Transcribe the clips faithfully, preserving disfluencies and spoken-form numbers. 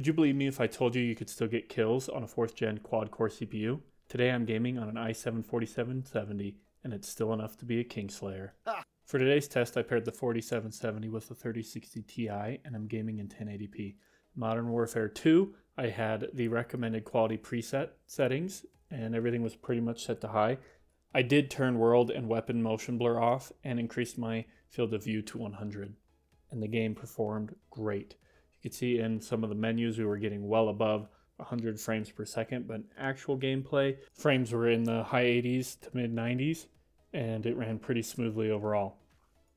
Would you believe me if I told you you could still get kills on a fourth gen quad-core C P U? Today I'm gaming on an i seven forty-seven seventy, and it's still enough to be a King Slayer. Ah. For today's test, I paired the forty-seven seventy with the thirty sixty T I, and I'm gaming in ten eighty p. Modern Warfare two, I had the recommended quality preset settings, and everything was pretty much set to high. I did turn world and weapon motion blur off, and increased my field of view to one hundred, and the game performed great. You could see in some of the menus we were getting well above one hundred frames per second, but in actual gameplay, frames were in the high eighties to mid nineties, and it ran pretty smoothly overall.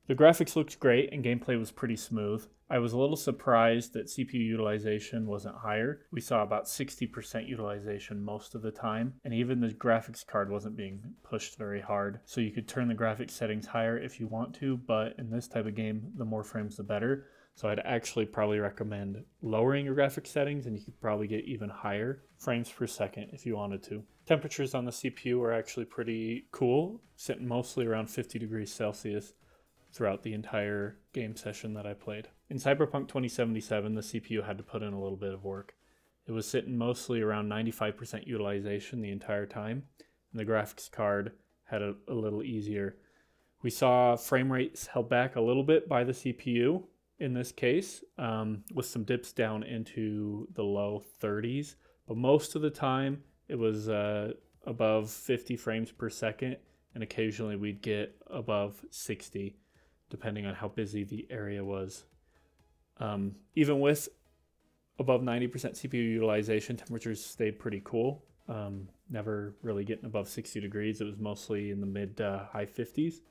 The graphics looked great and gameplay was pretty smooth. I was a little surprised that C P U utilization wasn't higher. We saw about sixty percent utilization most of the time, and even the graphics card wasn't being pushed very hard. So you could turn the graphics settings higher if you want to, but in this type of game, the more frames the better. So I'd actually probably recommend lowering your graphics settings, and you could probably get even higher frames per second if you wanted to. Temperatures on the C P U are actually pretty cool, sitting mostly around fifty degrees Celsius throughout the entire game session that I played. In Cyberpunk twenty seventy-seven, the C P U had to put in a little bit of work. It was sitting mostly around ninety-five percent utilization the entire time, and the graphics card had a, a little easier. We saw frame rates held back a little bit by the C P U, in this case, um, with some dips down into the low thirties, but most of the time it was uh, above fifty frames per second, and occasionally we'd get above sixty, depending on how busy the area was. Um, even with above ninety percent C P U utilization, temperatures stayed pretty cool, um, never really getting above sixty degrees. It was mostly in the mid uh, high fifties.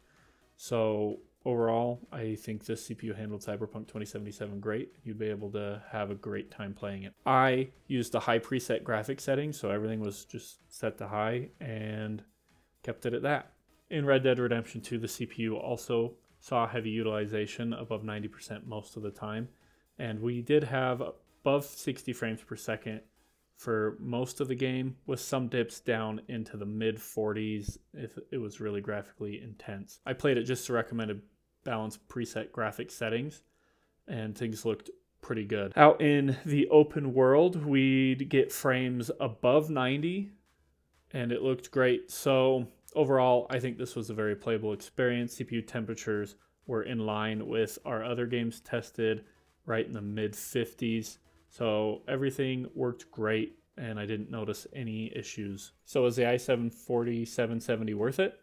So overall, I think this C P U handled Cyberpunk twenty seventy-seven great. You'd be able to have a great time playing it. I used the high preset graphic settings, so everything was just set to high and kept it at that. In Red Dead Redemption two, the C P U also saw heavy utilization above ninety percent most of the time. And we did have above sixty frames per second for most of the game, with some dips down into the mid forties if it was really graphically intense. I played it just to recommended balanced preset graphic settings, and things looked pretty good. Out in the open world, we'd get frames above ninety, and it looked great. So overall, I think this was a very playable experience. C P U temperatures were in line with our other games tested, right in the mid fifties. So everything worked great, and I didn't notice any issues. So is the i seven forty-seven seventy worth it?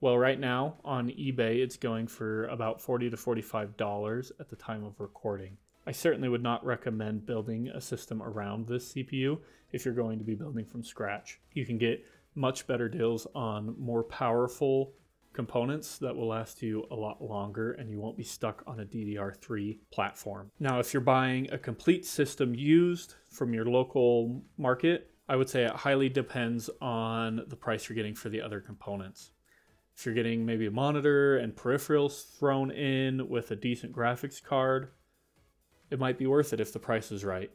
Well, right now on eBay, it's going for about forty to forty-five dollars at the time of recording. I certainly would not recommend building a system around this C P U if you're going to be building from scratch. You can get much better deals on more powerful components that will last you a lot longer, and you won't be stuck on a D D R three platform. Now, if you're buying a complete system used from your local market, I would say it highly depends on the price you're getting for the other components. If you're getting maybe a monitor and peripherals thrown in with a decent graphics card, it might be worth it if the price is right.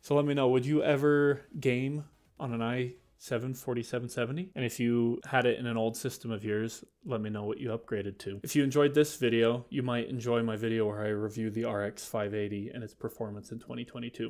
So let me know, would you ever game on an i seven forty-seven seventy? And if you had it in an old system of yours, let me know what you upgraded to. If you enjoyed this video, you might enjoy my video where I review the R X five eighty and its performance in twenty twenty-two.